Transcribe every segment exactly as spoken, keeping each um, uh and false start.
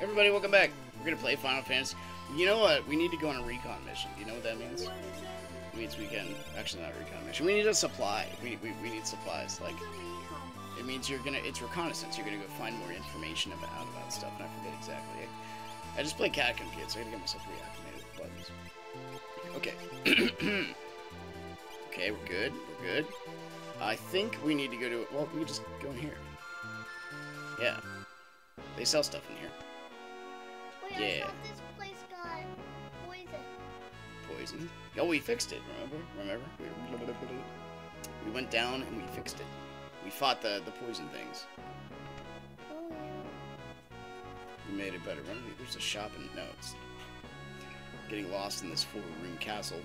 Everybody, welcome back. We're gonna play Final Fantasy. You know what? We need to go on a recon mission. Do you know what that means? It means we can... Actually, not recon mission. We need a supply. We, we, we need supplies. Like, it means you're gonna... It's reconnaissance. You're gonna go find more information about, about stuff. And I forget exactly. I, I just play Catacomb Kids, so I gotta get myself reacclimated. Buttons. Okay. Okay, we're good. We're good. I think we need to go to... Well, we can just go in here. Yeah. They sell stuff in here. Wait, yeah. I thought this place got poison. Poison? Oh, we fixed it, remember? Remember? We, we went down and we fixed it. We fought the, the poison things. Oh, yeah. We made it better. Remember, there's a shop in... No, it's... Getting lost in this four-room castle.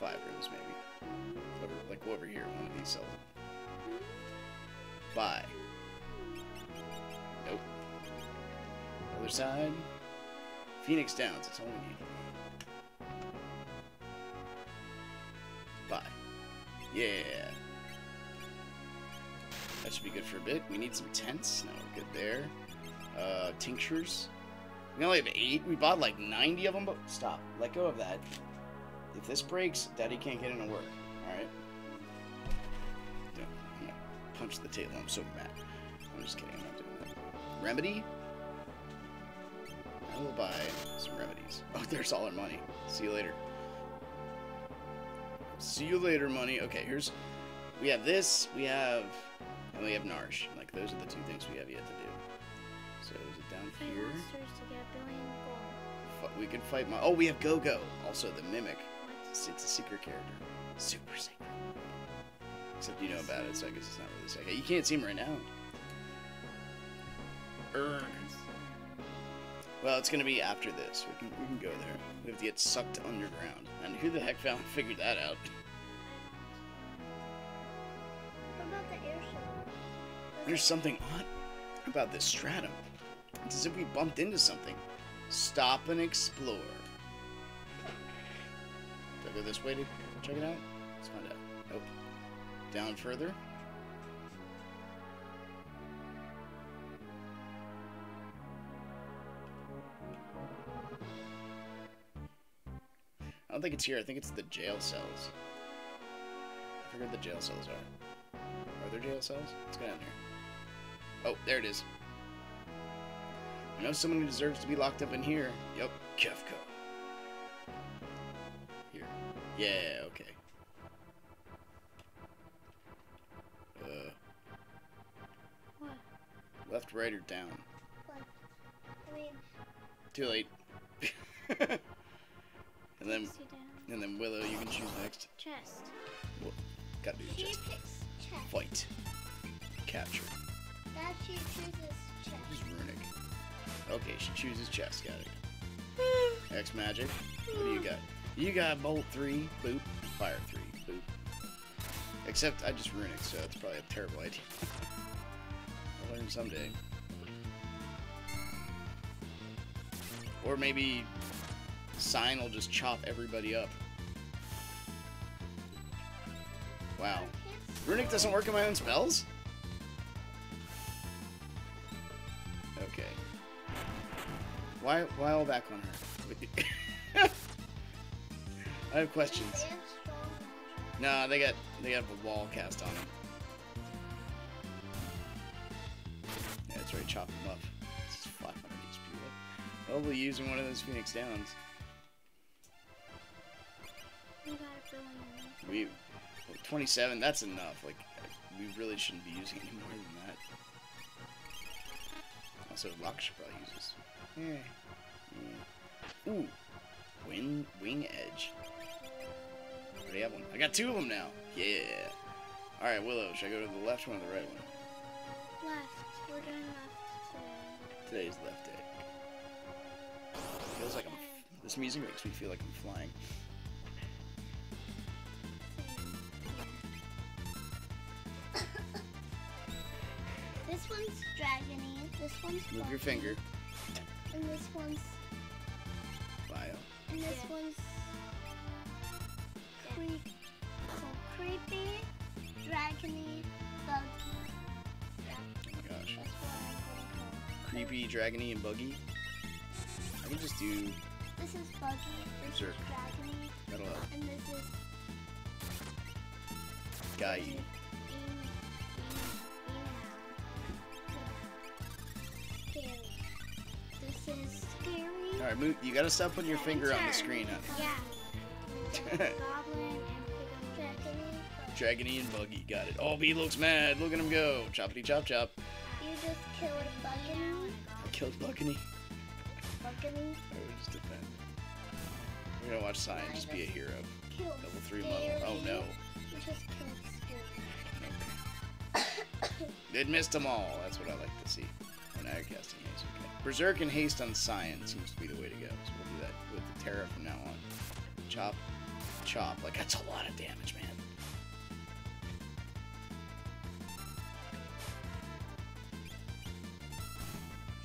Five rooms, maybe. Over, like, over here, one of these cells. Bye. Nope. Other side. Phoenix Downs, that's all we need. Bye. Yeah. That should be good for a bit. We need some tents. No, we're good there. Uh, tinctures. We only have eight. We bought like ninety of them, but stop. Let go of that. If this breaks, Daddy can't get into work. Alright? I'm gonna punch the table. I'm so mad. I'm just kidding. I'm not doing that. Remedy? I will buy some remedies. Oh, there's all our money. See you later. See you later, money. Okay, here's... We have this, we have... And we have Narsh. Like, those are the two things we have yet to do. So, is it down here? We can fight my... Oh, we have Gogo. Also, the Mimic. It's a secret character. Super secret. Except you know about it, so I guess it's not really secret. You can't see him right now. Urgh. Well, it's gonna be after this. We can, we can go there. We have to get sucked underground. And who the heck found figured that out? What about the airship? There's something odd about this stratum. It's as if we bumped into something. Stop and explore. Do I go this way to check it out? Let's find out. Nope. Down further. I don't think it's here. I think it's the jail cells. I forget what the jail cells are. Are there jail cells? Let's go down here. Oh, there it is. I know someone who deserves to be locked up in here. Yup, Kefka. Here. Yeah, okay. Uh. What? Left, right, or down? Left. I mean... Too late. And then, and then Willow, you can choose next. Chest. Well, gotta do the chest. She picks chest. Fight. Capture. That she chooses chest. She's runic. Okay, she chooses chest. Got it. X magic. What do you got? You got bolt three, boop. Fire three, boop. Except I just runic, so that's probably a terrible idea. I'll learn someday. Or maybe. Cyan will just chop everybody up. Wow. Runic doesn't work in my own spells? Okay. Why, why all back on her? I have questions. Nah, they got they got a wall cast on them. Yeah, that's right, chop them up. It's five hundred H P. Probably using one of those Phoenix Downs. We, like twenty-seven, that's enough. Like, we really shouldn't be using any more than that. Also, Locke should probably use this. Yeah. Yeah. Ooh. Wing, wing edge. I already have one. I got two of them now. Yeah. Alright, Willow, should I go to the left one or the right one? Left. We're doing left today. Today's left day. It feels like I'm... This music makes me feel like I'm flying. This one's dragony, this one's move your finger. And this one's bio. And this yeah. one's creep so creepy, dragony, buggy. Yeah. Oh my gosh. That's what I creepy, dragony, and buggy. I can just do. This is buggy. This sure. is dragony. That'll help. And this is. Guy. Yeah. Yeah. This is scary. All right, move. You gotta stop putting your yeah, finger on the screen. Huh? Yeah. Dragony and buggy, got it. Oh, B looks mad. Look at him go. Choppity chop chop. You just killed Bugany. I killed Bugany. Bugany? I would just defend. We're gonna watch Cyan just be a hero. Level three level. Oh no. You just killed Scary. It missed them all. That's what I like to see. When I cast in haste. Okay. Berserk and haste on Cyan seems to be the way to go. So we'll do that with the Terra from now on. Chop, chop. Like that's a lot of damage, man.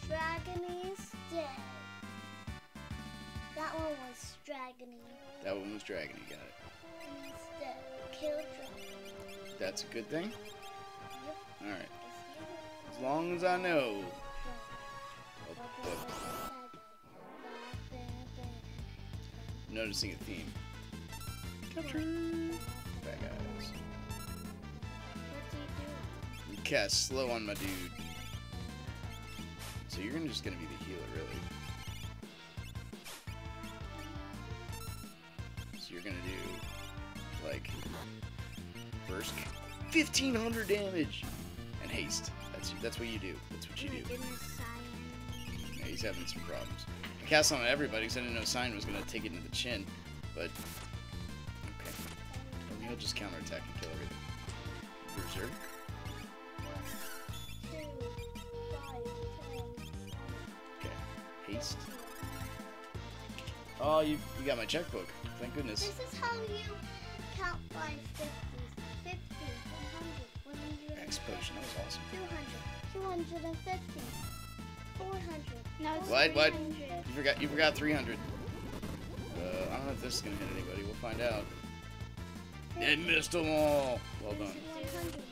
Dragony's dead. That one was Dragony. That one was Dragony, got it. And he's dead. Kill Dragony. That's a good thing? Yep. Alright. As long as I know. Oh, oh. Noticing a theme. Bad guys. You cast slow on my dude. So you're just gonna be the healer, really. So you're gonna do, like, first fifteen hundred damage and haste. That's that's what you do. That's what you do. Yeah, he's having some problems. I cast on everybody because I didn't know Cyan was gonna take it into the chin, but okay. And he'll just counterattack and kill everything. Berserk. Haste. Oh, you, you got my checkbook. Thank goodness. This is how you count by fifties. fifty, one hundred, one hundred. X potion, that was awesome. two hundred, two hundred fifty, four hundred. No, what? What? You forgot, you forgot three hundred. Uh, I don't know if this is going to hit anybody. We'll find out. It missed them all. Well done. one hundred, one hundred fifty.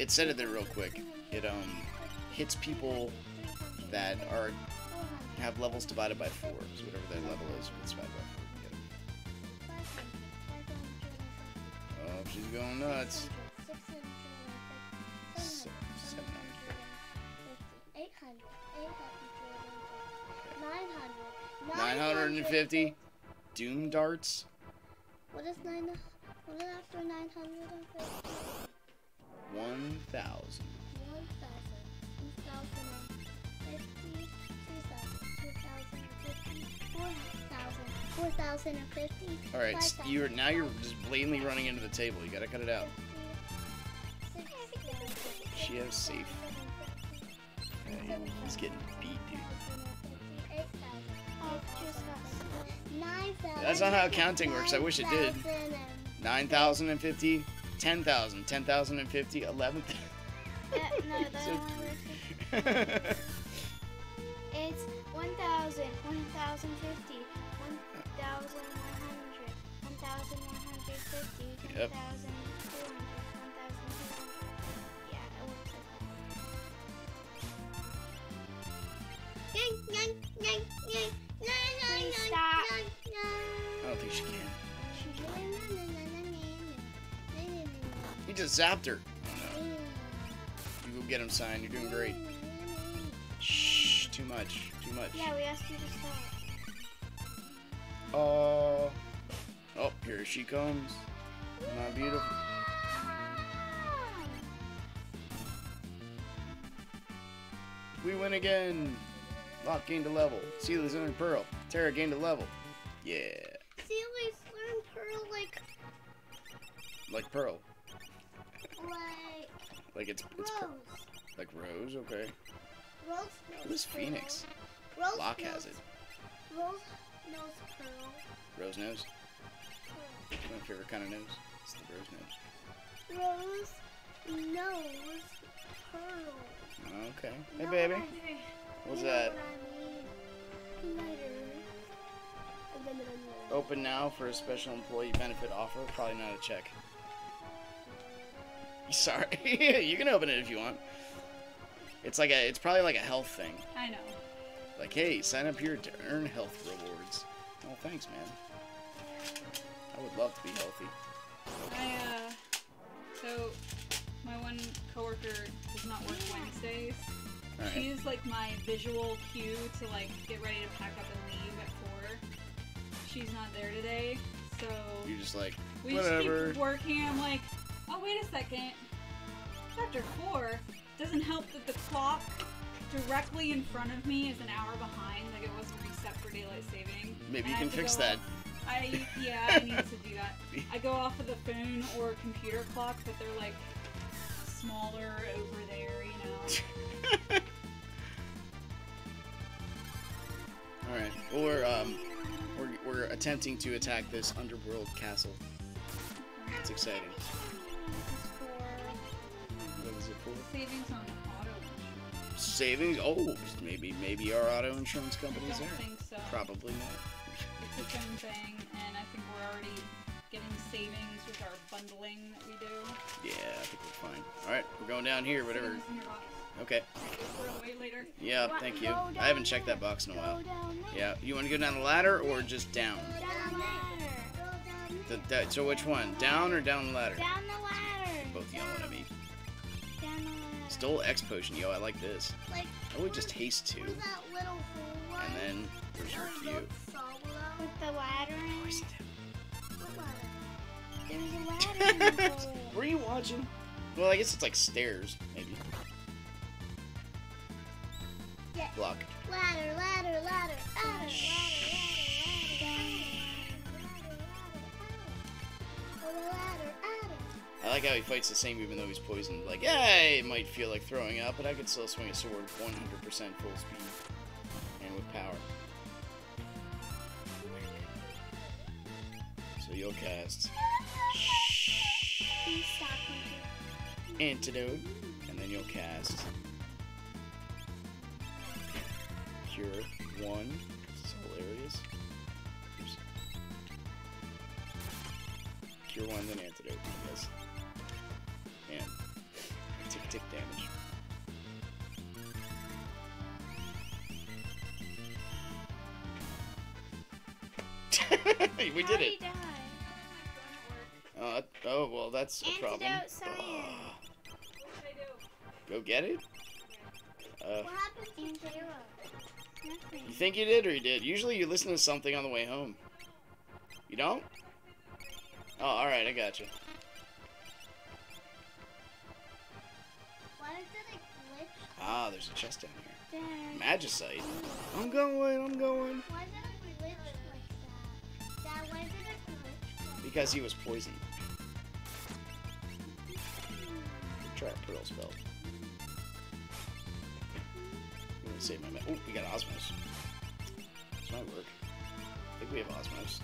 It said it there real quick. It um hits people that are have levels divided by four, so whatever their level is, it's divided by four. Oh, she's going nuts. nine hundred fifty. Doom darts. What is nine? What is after nine hundred fifty? One thousand. One thousand. Two thousand. four thousand fifty. All right, so you're now you're just blatantly running into the table. You gotta cut it out. She has safe. Okay, he's getting beat, dude. That's not how counting works. I wish it did. Nine thousand and fifty, ten thousand, ten thousand and fifty, eleven. It's one thousand, one thousand fifty, one thousand one hundred, one thousand one hundred fifty, yep. one thousand two hundred, one thousand two hundred. Yeah, it works like that. I don't think she can. He just zapped her. Oh, no. You go get him, Cyan. You're doing great. Shh, too much, too much. Yeah, we asked you to stop. Oh, uh, oh, here she comes. Isn't that beautiful? We win again. Locke gained a level. Celes earned Pearl. Terra gained a level. Yeah. Celes learned Pearl like. Like Pearl. Like. Like it's it's Rose. Like Rose, okay. Rose knows Who's Phoenix? Rose Locke knows, has it. Rose knows Pearl. Rose knows? Pearl. My favorite kind of nose. It's the Rose nose. Rose knows Pearl. Okay. Hey, no, baby. What's you know that? What I mean. Later. Open now for a special employee benefit offer. Probably not a check. Sorry. You can open it if you want. It's like a, it's probably like a health thing. I know. Like, hey, sign up here to earn health rewards. Oh, thanks, man. I would love to be healthy. I, uh, so, my one coworker does not work Wednesdays. All right. She's, like, my visual cue to, like, get ready to pack up and leave at four. She's not there today, so... You're just like, we whatever. Just keep working, I'm like, oh, wait a second. Chapter four doesn't help that the clock directly in front of me is an hour behind, like it wasn't reset for daylight saving. Maybe you can fix that. I yeah, I need to do that. I go off of the phone or computer clock, but they're like smaller over there, you know. All right, or um, we're we're attempting to attack this underworld castle. It's exciting. What was it for? Savings on auto insurance. Savings? Oh, maybe maybe our auto insurance company's there. I don't think so. Probably not. It's its own thing, and I think we're already getting savings with our bundling that we do. Yeah, I think we're fine. Alright, we're going down here, whatever. Okay. Later. Yeah, what? Thank you. I haven't checked that box in a while. Yeah, you want to go down the ladder or just down? Down the ladder. The, the, so which one? Down or down the ladder? Down the ladder. Both yelling at me. Down the ladder. Stole X potion, yo, I like this. Like, I would just haste to. That little hole and then, there's your cue. With the ladder in it. What ladder? There's a ladder in the hole. Were you watching? Well, I guess it's like stairs, maybe. Yeah. Block. Ladder, ladder, ladder, ladder, ladder, ladder, ladder, ladder. I like how he fights the same even though he's poisoned. Like, yeah, it might feel like throwing up, but I could still swing a sword one hundred percent full speed. And with power. So you'll cast Antidote, and then you'll cast Cure one, because it's all areas. Oops. Cure one, then Antidote, because, and tick tick damage. We did it. Uh, oh, well, that's a problem. Antidote, Cyan. Go get it? Uh, what happened to Zero? Nothing. You think you did or you did? Usually you listen to something on the way home. You don't? Oh, alright, I got you. Why is it a glitch? Ah, there's a chest down here. Dad. Magicite. I'm going, I'm going. Why is it a glitch like that? Dad, why is it a glitch? Because he was poisoned. Try a pearl spell. I'm gonna save my ma- Oh, we got Osmose. This might work. I think we have Osmose.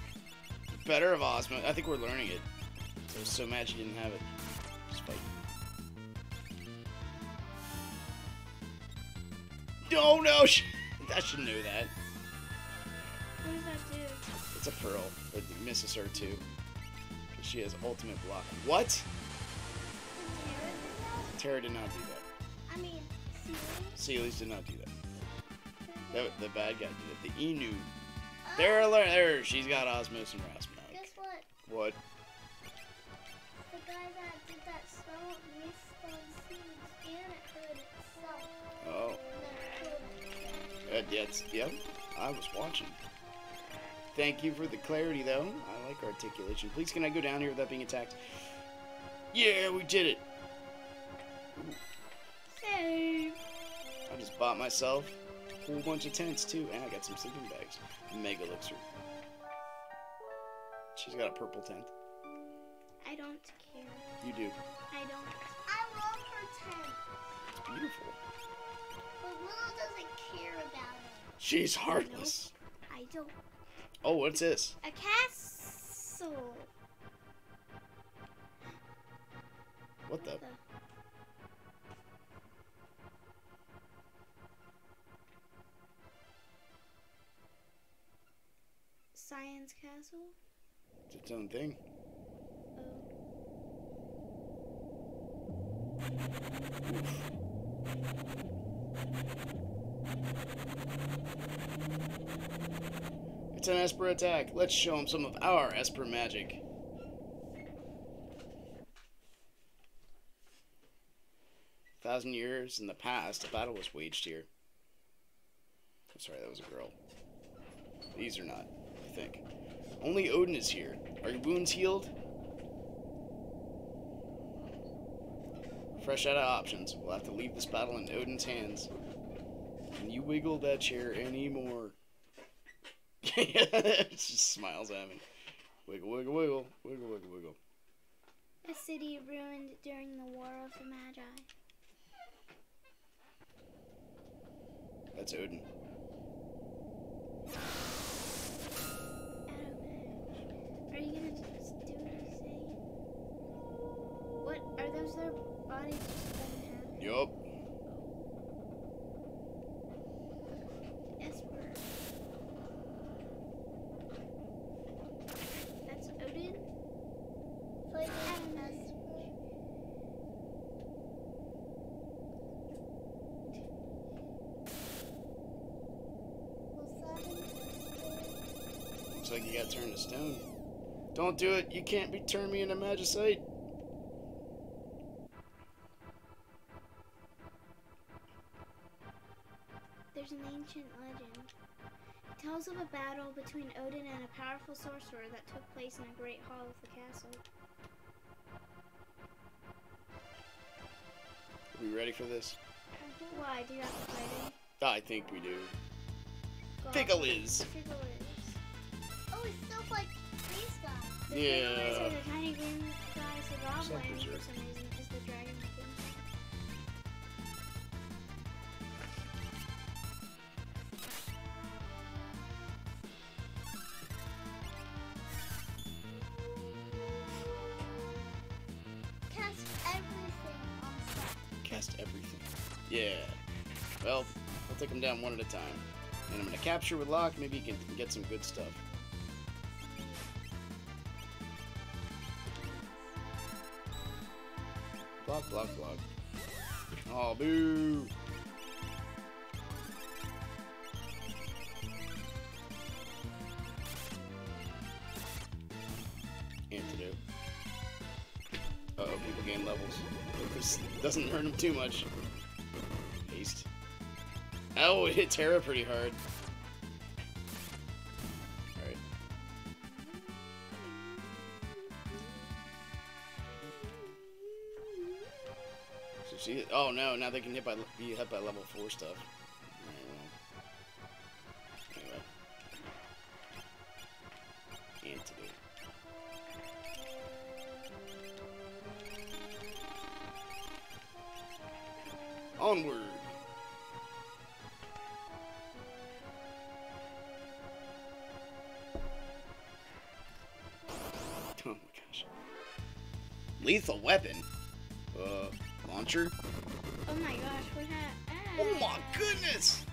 Better of Osmose. I think we're learning it. It was so mad she didn't have it. Spike. Oh no! She, I should know that. What does that do? It's a pearl. It misses her too. Because she has ultimate block. What? Terra did not do that. I mean, Celes? Celes did not do that. The, the bad guy did it. The Enu. Oh. There, there. She's got Osmose and Rasmag. Guess what? What? The guy that did that spell misspelled Celes and it hurt itself. Oh. Uh, that's, yep, I was watching. Thank you for the clarity, though. I like articulation. Please, can I go down here without being attacked? Yeah, we did it. Ooh. Save. I just bought myself a whole bunch of tents, too. And I got some sleeping bags. Mega elixir. She's got a purple tent. I don't care. You do. I don't. I love her tent. It's beautiful. Willow doesn't care about it. She's heartless. Nope, I don't. Oh, what's this? A castle. What the? Cyan's castle? It's its own thing. Oh. It's an Esper attack. Let's show him some of our Esper magic. A thousand years in the past, a battle was waged here. I'm sorry, that was a girl. These are not, I think. Only Odin is here. Are your wounds healed? Fresh out of options. We'll have to leave this battle in Odin's hands. Can you wiggle that chair anymore? She just smiles at me. Wiggle, wiggle, wiggle. Wiggle, wiggle, wiggle. A city ruined during the War of the Magi. That's Odin. Are you gonna just do what I say? What are those? Their bodies just going half? Yup. Esper. That's Odin. Play the Esper. Looks like you got turned to stone. Don't do it. You can't be turn me into magicite. There's an ancient legend. It tells of a battle between Odin and a powerful sorcerer that took place in a great hall of the castle. Are we ready for this? Why? Do you have to fight it? I think we do. Fickle is. Fickle is. Oh, it's so like... The yeah. Guys are the tiny green guys, the rob for some reason is the dragon thing. Cast everything on stuff. Cast everything. Yeah. Well, I'll take them down one at a time. And I'm gonna capture with Locke, maybe you can get some good stuff. Block, block, block. Oh, boo! Antidote. Uh-oh, people gain levels. This doesn't hurt them too much. Haste. Oh, it hit Terra pretty hard. Oh no, now they can hit by, be hit by level four stuff. Anyway. Antidote. Onward! Oh my gosh. Lethal weapon? Uh... Launcher? Oh my gosh, what happened? Oh my goodness!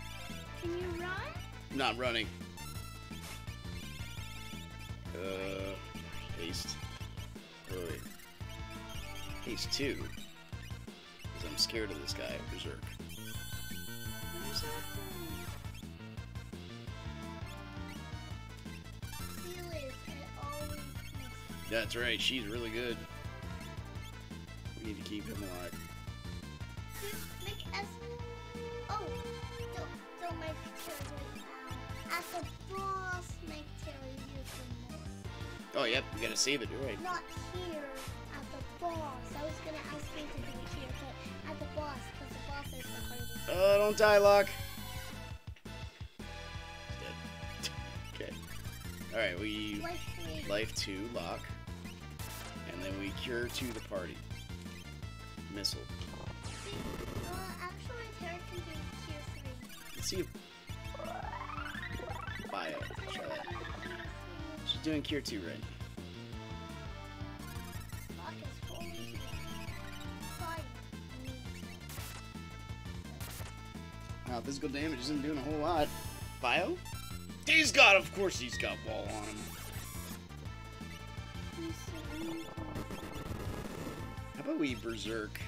Can you run? Not running. Uh, haste. Oh, wait. Haste two. Because I'm scared of this guy at Berserk. What is that? Celes, I always miss her. That's right, she's really good. We need to keep him alive. Make us. Oh, don't, don't make Terry. As a boss, make Terry use the more. Oh, yep, we gotta save it, you're right. Not here, at the boss. I was gonna ask you to do it here, but at the boss, because the boss is the hardest. Oh, don't die, Locke. He's dead. Okay. Alright, we. Life three. Life two, Locke. And then we cure to the party. Missile. Well, actually, Terra can do tier three. Let's see if... Bio. Try that. She's doing tier two right now. Wow, physical damage isn't doing a whole lot. Bio? He's got, of course he's got wall on him. How about we berserk?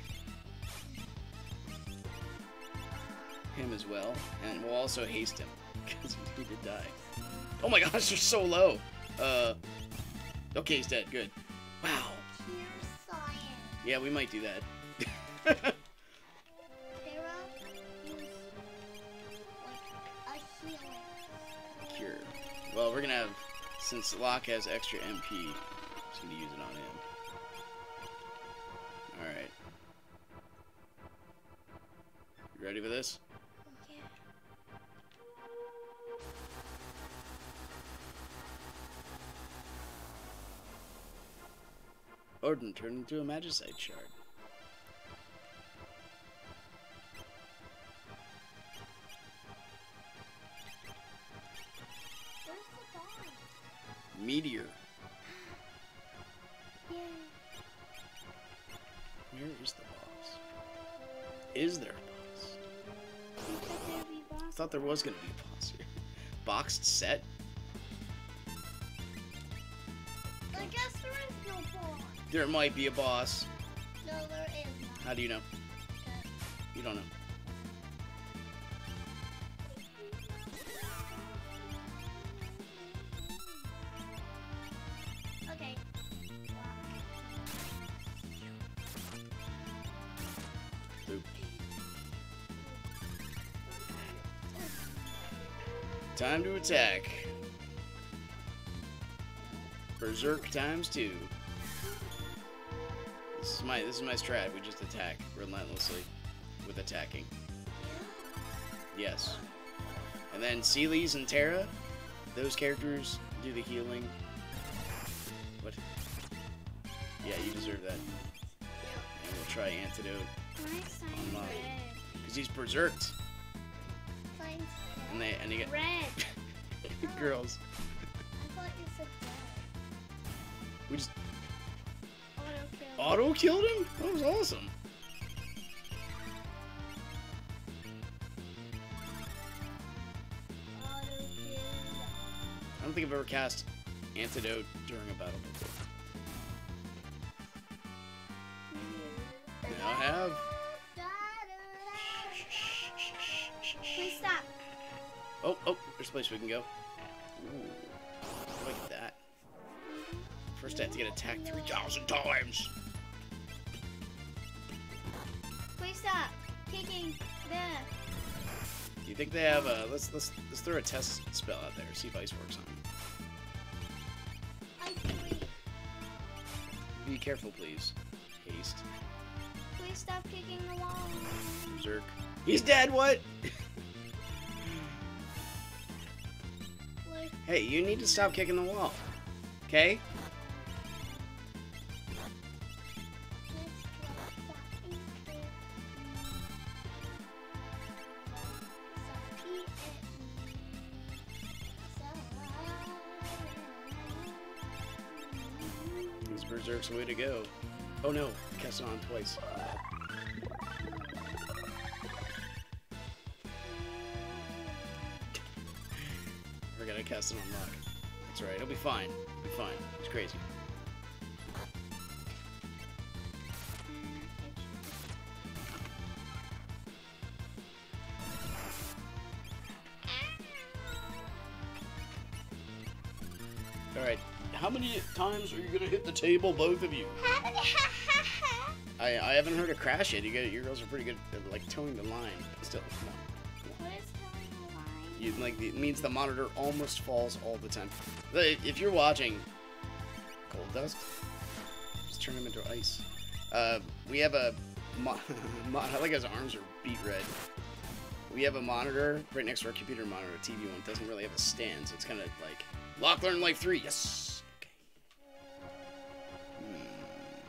him as well, and we'll also haste him because he did die. Oh my gosh, you're so low. Uh, okay, he's dead. Good. Wow. Yeah, we might do that. Cure. Well, we're gonna have, since Locke has extra M P, I'm just gonna use it on him. Alright. You ready for this? Yeah. Odin turned into a magicite shard. Where's the dog? Meteor. Yeah. Where is the boss? Is there a boss? I thought there was gonna be a boss here. Boxed set? I guess there is no boss. There might be a boss. No, there is not. How do you know? Okay. You don't know. Time to attack. Berserk times two. This is my this is my strat. We just attack relentlessly with attacking. Yes. And then Celes and Terra, those characters do the healing. What? Yeah, you deserve that. And we'll try antidote on mine because he's berserked. And they, and they get red. Girls. I thought you said red. We just auto killed him. That was awesome. I don't think I've ever cast antidote during a battle before. Now I have. Oh, oh, there's a place we can go. Ooh, look at that. First I have to get attacked three thousand times. Please stop kicking them. Do you think they have a, let's, let's, let's throw a test spell out there, see if ice works on them. Be careful, please. Haste. Please stop kicking the wall. Berserk. He's dead, what? Hey, you need to stop kicking the wall, okay? This berserk's way to go. Oh no, I cast it on twice. Gotta cast it on Locke. That's right, it'll be fine. It'll be fine. It's crazy. Alright, how many times are you gonna hit the table, both of you? I, I haven't heard a crash yet. You guys, your girls are pretty good at like towing the line. Still, come on. You, like, it means the monitor almost falls all the time. If you're watching, cold dust. Just turn him into ice. Uh, we have a. Mo I like his arms are beat red. We have a monitor right next to our computer monitor, a T V one. It doesn't really have a stand, so it's kind of like Locke learn life three. Yes.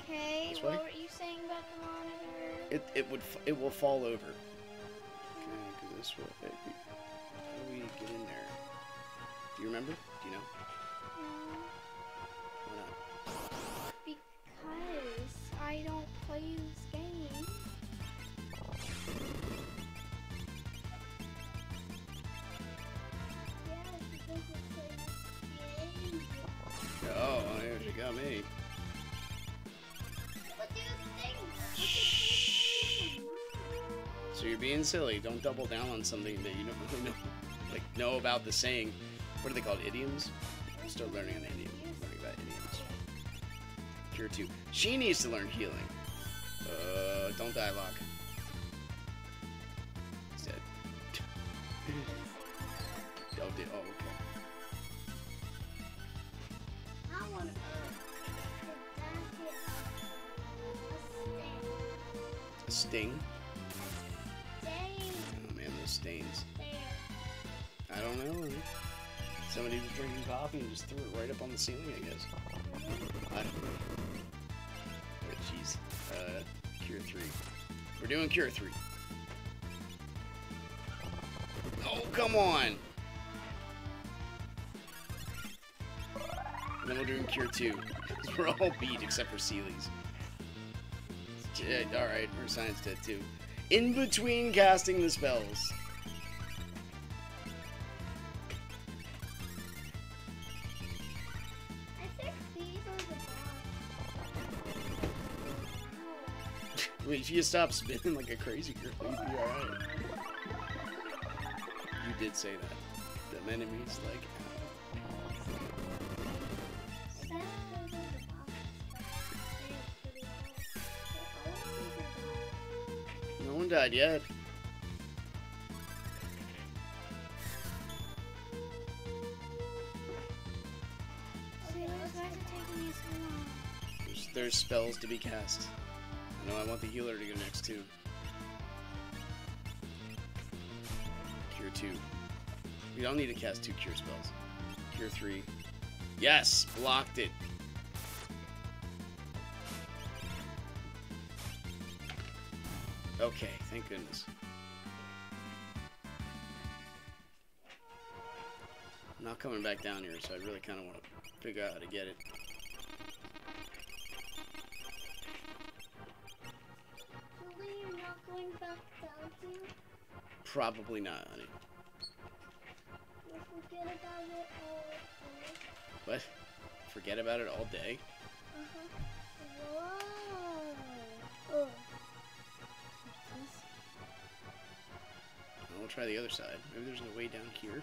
Okay. Okay. Hmm. What were you saying about the monitor? It it would f it will fall over. Okay, do this way. Get in there. Do you remember? Do you know? No. Why not? Because I don't play this game. Yeah, because I play this game. Oh, here she got me. What do you think? Shh. So you're being silly. Don't double down on something that you don't really know, like, know about the saying. What are they called? Idioms? I'm still learning an idiom. Learning about idioms. Cure two. She needs to learn healing. Uh, don't die, Locke. He's dead. Oh, okay. I want to... A sting? Oh man, those stains. I don't know. Somebody was drinking coffee and just threw it right up on the ceiling, I guess. I don't know. Oh, jeez. Uh, cure three. We're doing cure three. Oh, come on! And then we're doing cure two. We're all beat except for Celes. Yeah, alright, her science dead too. In between casting the spells. I think these are the Wait, if you stop spinning like a crazy girl, you'd be alright. You did say that. The enemies like. Died yet. There's, there's spells to be cast. I know I want the healer to go next too. Cure two. We don't need to cast two cure spells. Cure three. Yes! Blocked it! Okay, thank goodness. I'm not coming back down here, so I really kind of want to figure out how to get it. Will you not going back down here? Probably not, honey. You'll forget about it all day. What? Forget about it all day? Uh-huh. Whoa. Oh. We'll try the other side. Maybe there's a way down here.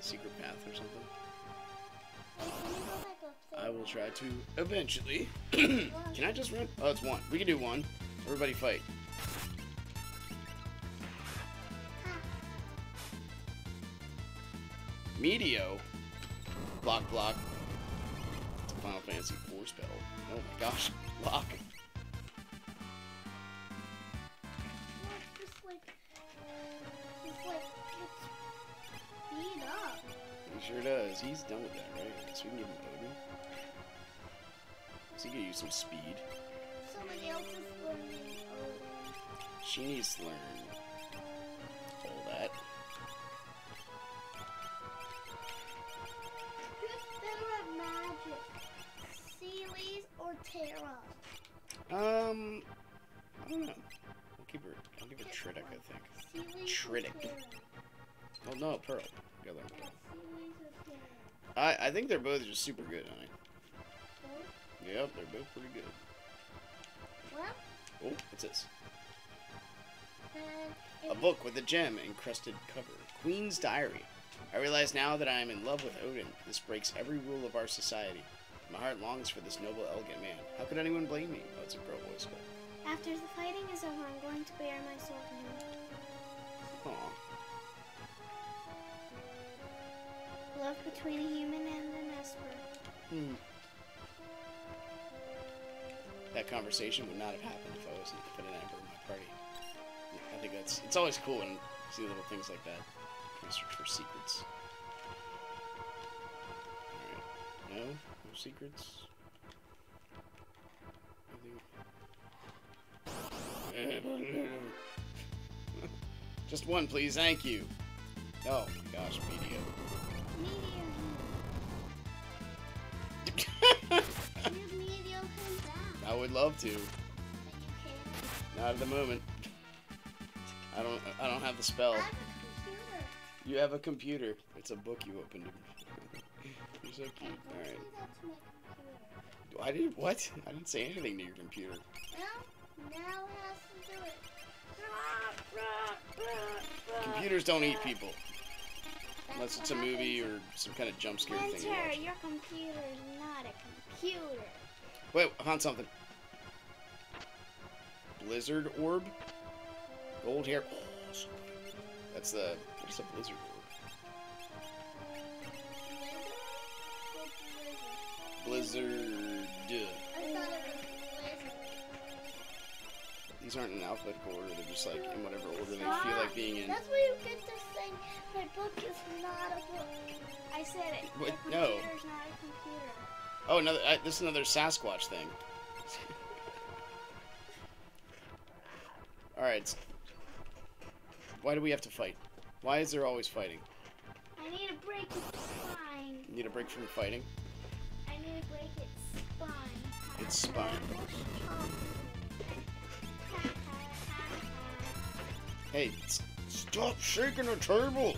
Secret path or something. I will try to eventually. Can I just run? Oh, it's one. We can do one. Everybody fight. Meteo. Block, block. It's a Final Fantasy four spell. Oh my gosh. Block. Sure does. He's done with that, right? So we can give him Odin. So he can use some speed. Somebody else is learning Odin. She needs to learn all that. Who's better at magic? Celes or Terra? Um, I don't know. I'll give her. I'll give her Tridic, I think. Celes Tridic. Oh no, Pearl. Go learn Pearl. I, I think they're both just super good on it. Huh? Yep, they're both pretty good. What? Oh, what's this? Uh, a book with a gem encrusted cover. Queen's Diary. I realize now that I am in love with Odin. This breaks every rule of our society. My heart longs for this noble, elegant man. How could anyone blame me? Oh, it's a pro voice. After the fighting is over, I'm going to bear my soul to him. Aw. Love between a human and an Esper. Hmm. That conversation would not have happened if I wasn't putting an Ember in my party. I think that's... It's always cool when you see little things like that. Research for secrets. Alright. No? No secrets? Just one, please. Thank you. Oh, my gosh. Media. I would love to. Not at the moment. I don't. I don't have the spell. I have a you have a computer. It's a book you opened. You're so cute. All right. I didn't. What? I didn't say anything to your computer. Well, now it has to do it. Computers don't eat people. Unless it's a movie or some kind of jump scare Hunter, thing. Hunter, your computer is not a computer. Wait, I found something. Blizzard orb? Gold hair. Oh, so that's the. What's a blizzard orb? Blizzard. I thought it was blizzard. These aren't in alphabetical order, they're just like in whatever order they feel like being in. That's where you get this thing. My book is not a book. I said it. What? No. My computer's not a computer. Oh, another. I, this is another Sasquatch thing. All right. Why do we have to fight? Why is there always fighting? I need a break its spine. You need a break from fighting? I need a break its spine. Its spine. Hey, stop shaking the table!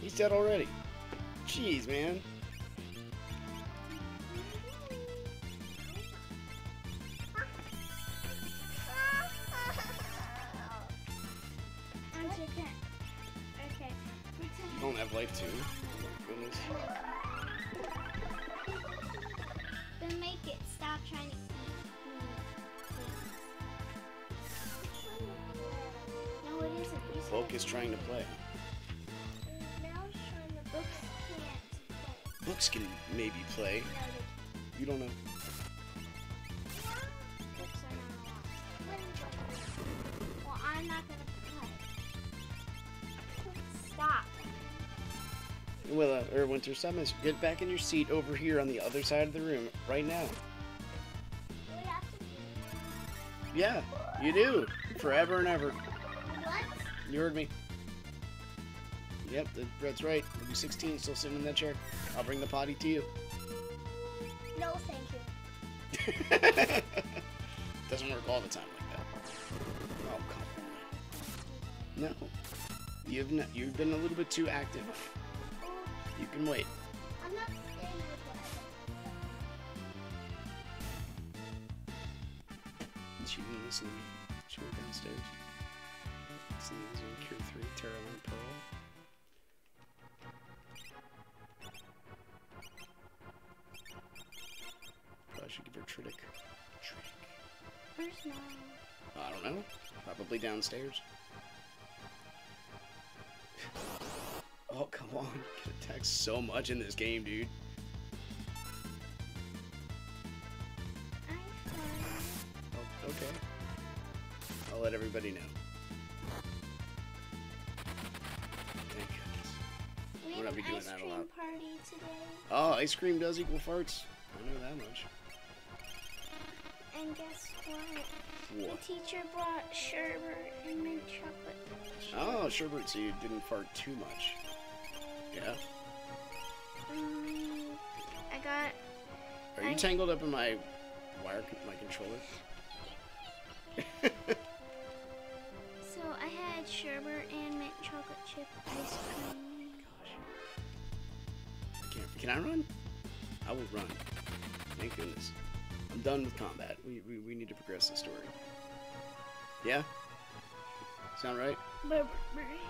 He's dead already. Jeez, man. You don't have life too. Oh my goodness. Then make it stop trying to eat me. No, it isn't. You said Book is trying to play. Books can maybe play. You don't know. Books are not allowed. Well, I'm not gonna play. Stop. Willa or Winter Summons, get back in your seat over here on the other side of the room right now. We have to do. Yeah, you do. Forever and ever. What? You heard me. Yep, that's right. You'll be sixteen, still sitting in that chair. I'll bring the potty to you. No, thank you. Doesn't work all the time like that. Oh, come on. No. You've, not, you've been a little bit too active. You can wait. I'm not staying with She didn't listen to me. She went downstairs. It's in the Cure three, Terra and Pearl. I should give her Tridic. Tridic. Where's mine? I don't know. Probably downstairs. Oh, come on. It attacks so much in this game, dude. Oh, okay. I'll let everybody know. Thank goodness. We We're not be doing that a lot. Party today. Oh, ice cream does equal farts. I know that much. And guess what? What? The teacher brought sherbet and mint chocolate. Oh, sherbet, so you didn't fart too much. Yeah? Um, I got... Are I, you tangled up in my wire, my controller? So I had sherbet and mint chocolate chip ice cream. Gosh. I can't, can I run? I will run. Thank goodness. I'm done with combat. We, we, we need to progress the story. Yeah? Sound right? Burberry.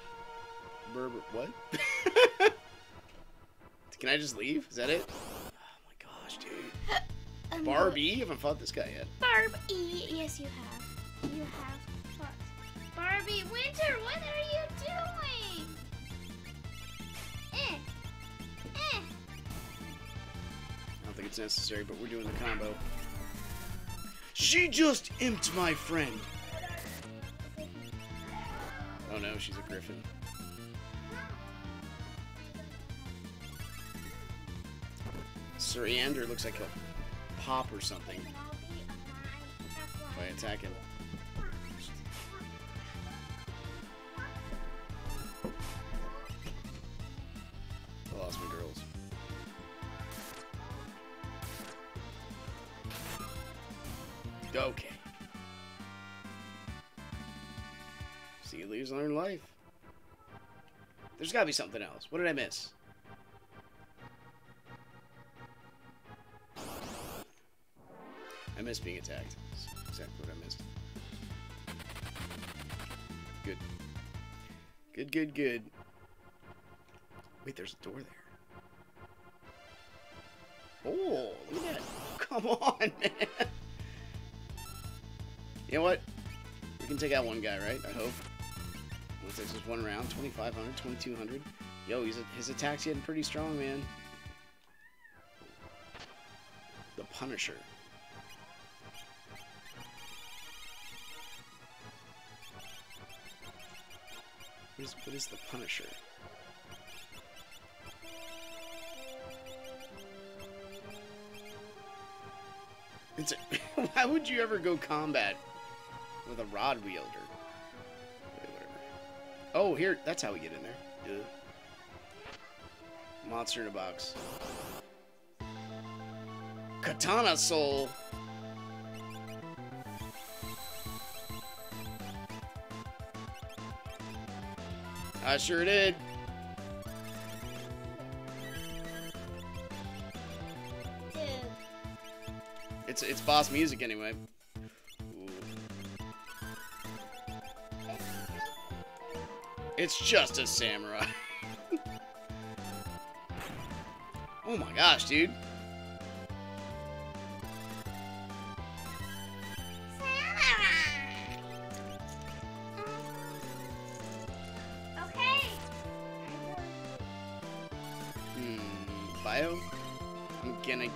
Burberry. What? Can I just leave? Is that it? Oh my gosh, dude. Barbie? You haven't fought this guy yet. Barbie. Yes, you have. You have fought. Barbie. Winter, what are you doing? Eh. Eh. I don't think it's necessary, but we're doing the combo. She just imped my friend! Oh no, she's a griffin. Suriander looks like he'll pop or something if I attack him. I lost my girls. Okay. See you He leaves and learns life. There's got to be something else. What did I miss? I missed being attacked. That's exactly what I missed. Good. Good, good, good. Wait, there's a door there. Oh, look at that. Come on, man. You know what? We can take out one guy, right? I hope. Well, it takes us one round. twenty-five hundred, twenty-two hundred. Yo, he's a, his attack's getting pretty strong, man. The Punisher. What is, what is the Punisher? It's a, why would you ever go combat with a rod wielder? Whatever. Oh, here, that's how we get in there. Duh. Monster in a box. Katana Soul. I sure did. Dude. It's it's boss music anyway. Ooh. It's just a samurai. Oh my gosh, dude.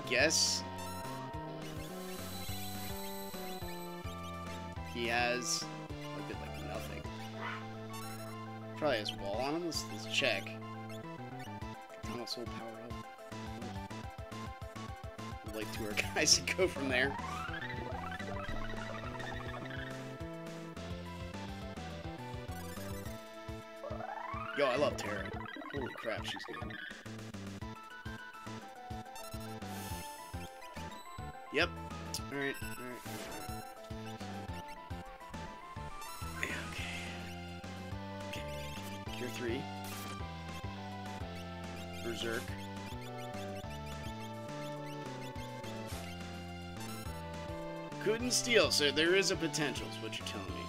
Guess he has I did like nothing. Probably has wall on him. Let's, let's check. Katana Soul power up. I'd like two our guys to go from there. Yo, I love Terra. Holy crap, she's good. Yep. Alright, alright, alright. Okay. Okay. Tier three. Berserk. Couldn't steal, so there is a potential, is what you're telling me.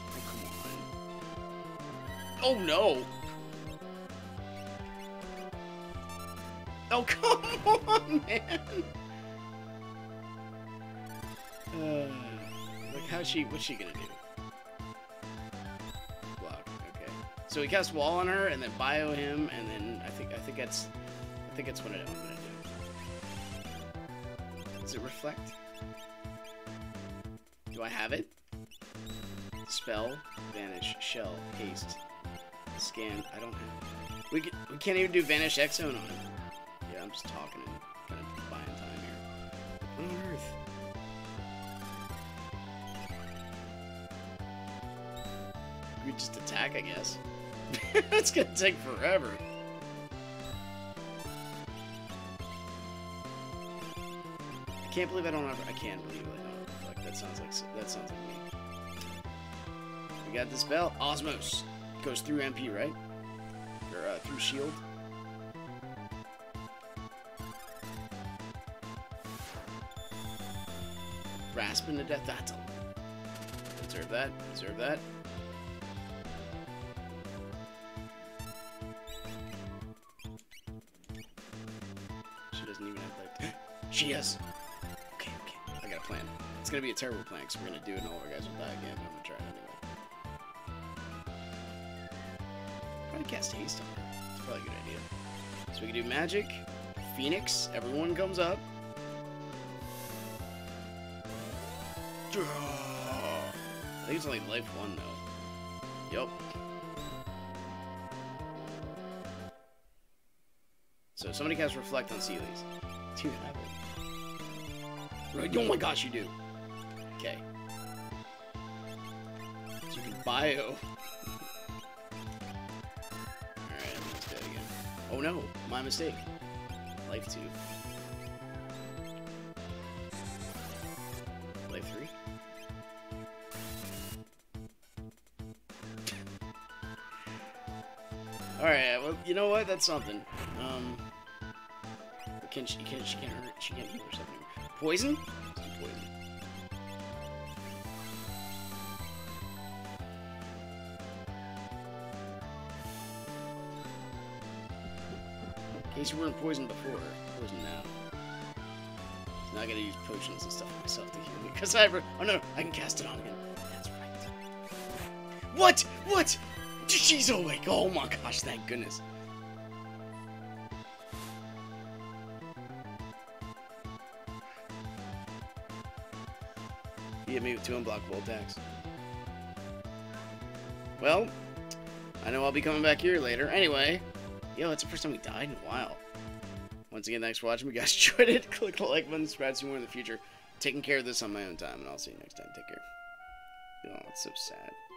Oh, come on. Oh, no! Oh, come on, man! Uh, like how's she, what's she gonna do? Block, okay. So we cast wall on her and then bio him and then I think I think that's I think that's what I'm gonna do. Does it reflect? Do I have it? Spell, vanish, shell, haste, scan, I don't have it. We can, we can't even do vanish X zone on him. Yeah, I'm just talking and kind of buying time here. What on earth? We just attack, I guess. That's gonna take forever. I can't believe I don't have. I can't believe I don't have. Like, that sounds like that sounds like me. We got this bell. Osmose goes through M P, right? Or uh, through shield. Rasping to death. That's a. Deserve that. Deserve that. She is. Okay, okay. I got a plan. It's gonna be a terrible plan because we're gonna do it and all our guys will die again, but I'm gonna try it anyway. Probably cast haste on her. It's probably a good idea. So we can do magic, Phoenix, everyone comes up. I think it's only life one though. Yup. So somebody cast reflect on Celes. Do you have it? Right. Oh my gosh, you do. Okay. So you can bio. Alright, let's do it again. Oh no, my mistake. Life two. Life three. Alright, well, you know what? That's something. Um... Can she, can, she can't hurt, she can't heal herself anymore. Poison? Let's do poison. In case you weren't poisoned before, poison now. So now I gotta use potions and stuff for myself to heal me, because I re oh no, I can cast it on again. That's right. What? What? She's awake! Oh my gosh, thank goodness. Hit me with two unblockable attacks. Well, I know I'll be coming back here later. Anyway, yo, that's the first time we died in a while. Once again, thanks for watching. If you guys enjoyed it, click the like button, subscribe to see more in the future. I'm taking care of this on my own time, and I'll see you next time. Take care. Oh, it's so sad.